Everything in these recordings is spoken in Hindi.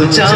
चेहरा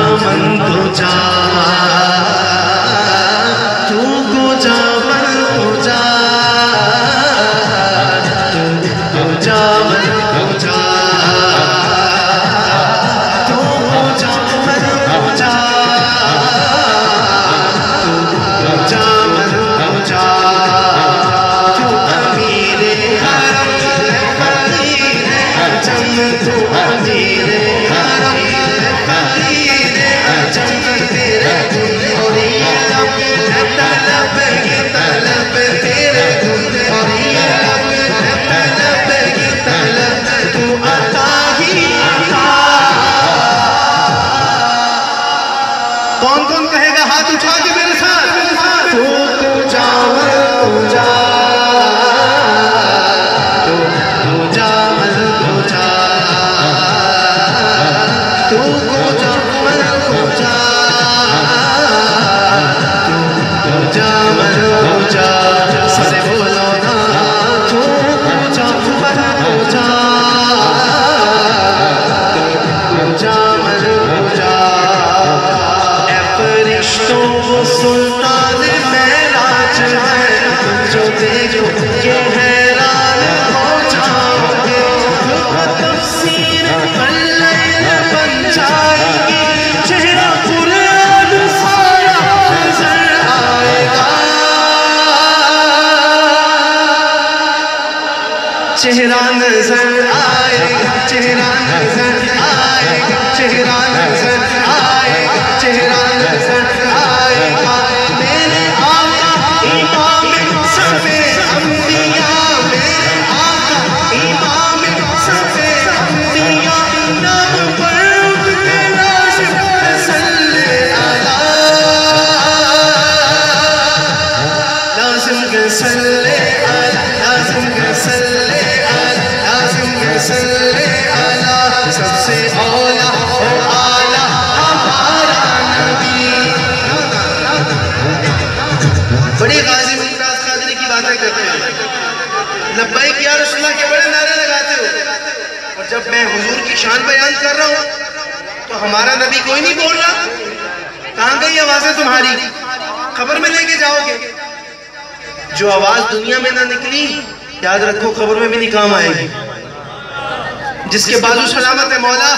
नजर आएगा, चेहरा नजर आएगा, चेहरा नजर आएगा, चेहरा नजर आएगा। मेरे आका इमाम सबे अंबिया, मेरे आका इमाम सबे अंबिया, नाम पर तेरा सल्ले आला, लाज़िम के सल्ले आला, लाज़िम के सल्ले आला, लाज़िम के सल्ले आला। सबसे औला ओ आला हमारा नबी। बड़ी गाजी मुमताज कादरी की बातें करते हो, लब्बैक या रसूलल्लाह के बड़े नारे लगाते हो, और जब मैं हुजूर की शान बयान कर रहा हूँ तो हमारा नबी कोई नहीं बोल रहा। कहाँ गई आवाज़ें तुम्हारी? खबर में लेके जाओगे। जो आवाज दुनिया में ना निकली, याद रखो खबर में भी नहीं काम आएगी। जिसके बाजू सलामत है मौला,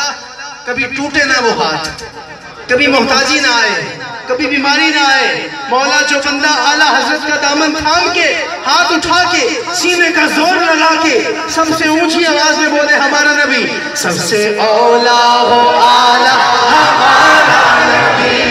कभी टूटे ना वो हाथ, कभी मोहताजी ना आए, कभी बीमारी ना आए। मौला जो बंदा आला हजरत का दामन थाम के, हाथ उठा के, सीने का जोर लगा के सबसे ऊंची आवाज में बोले हमारा नबी, सबसे औला हो आला हमारा नबी।